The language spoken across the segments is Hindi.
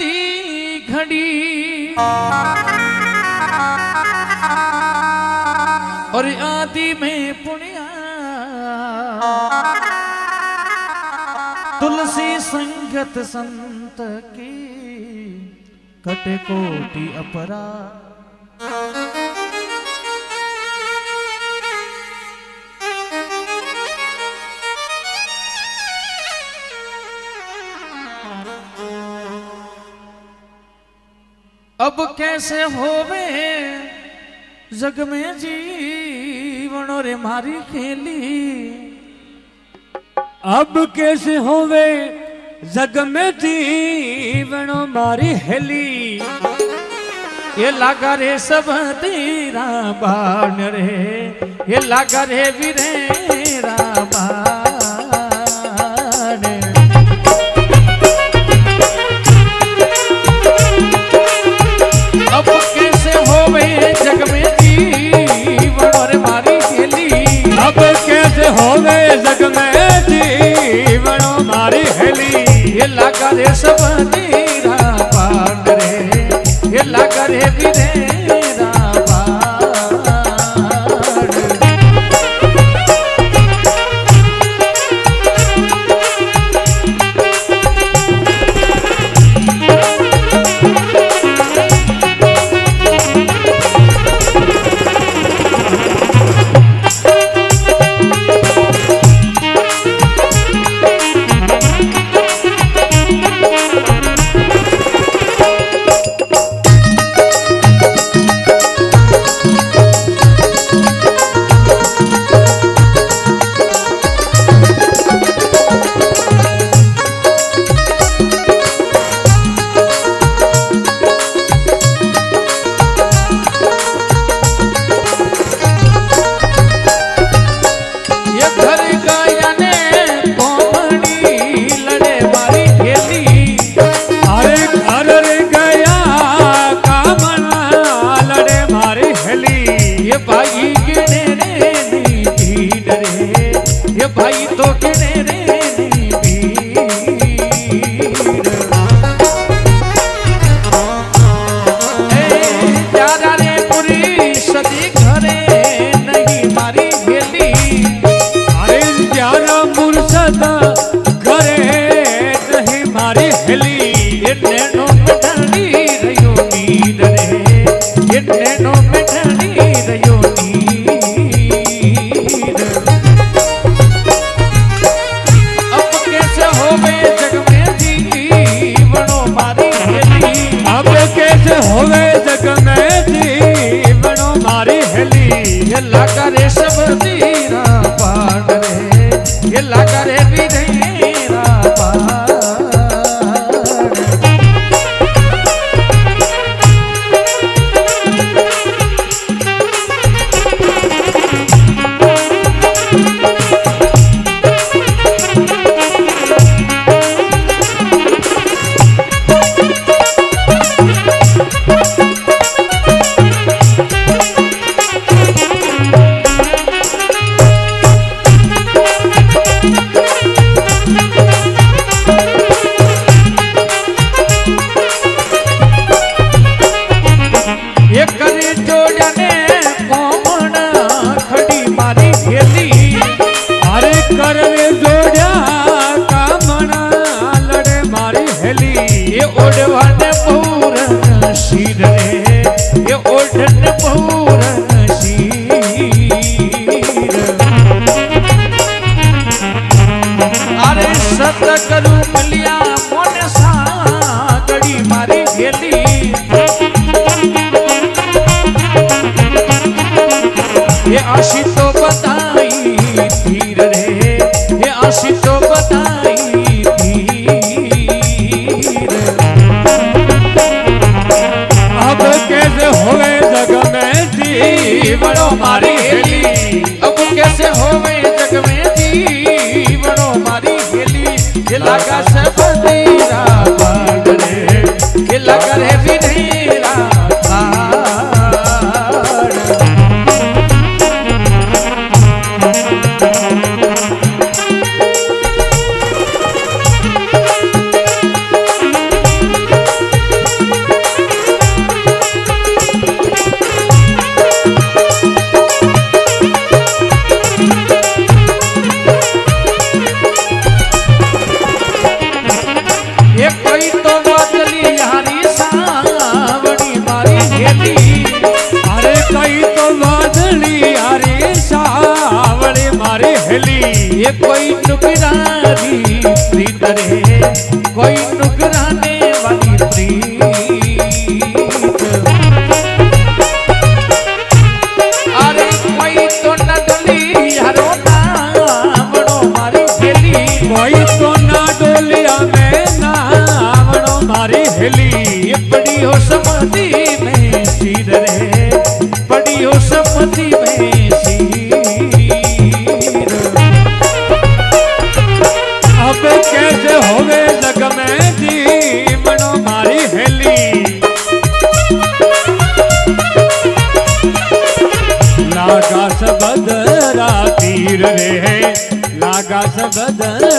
आधी घड़ी और आधी में पुनिया तुलसी संगत संत की कटे कोटि अपरा। अब कैसे होवे जग में जीवन और मारी खेली, अब कैसे होवे जग में जीवन और मारी हेली, ये लागा रे सब तेरा बाण रे, ये लागा रे वीरेरा बाण। करे सब तेरा बाण रे, ये लागा रे वीरेरा बाण। ये कोई नुकरानी प्रीत रे, कोई नुकराने वाली प्रीत। अरे कोई तो न डोली हरो नावड़ो मारी हेली, कोई तो न डोलिया में नावड़ो मारी हेली। ये पड़ी हो समाधि में सीर रे, पड़ी हो समाधि में सीर। रहे लागा सब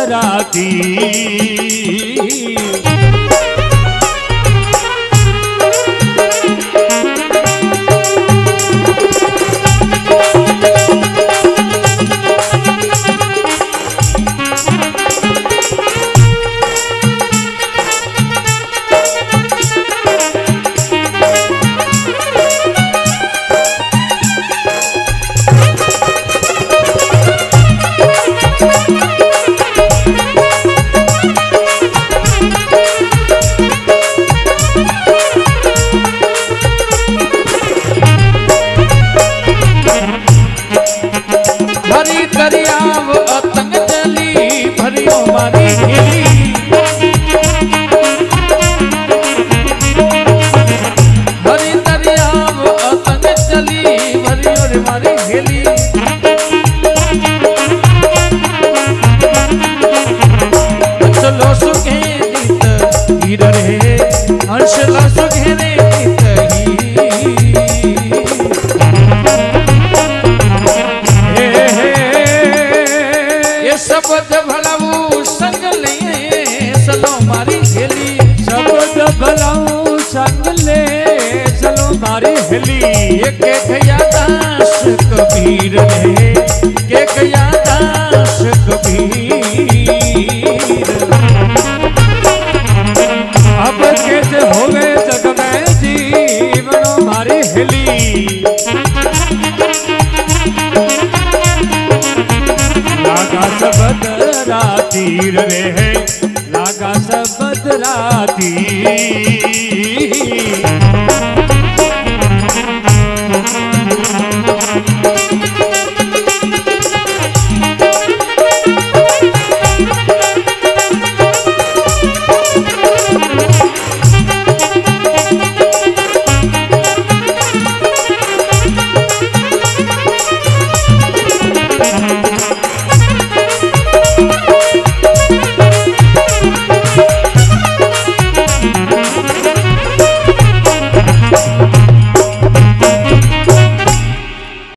राती, तीर रे है लागा सब राती।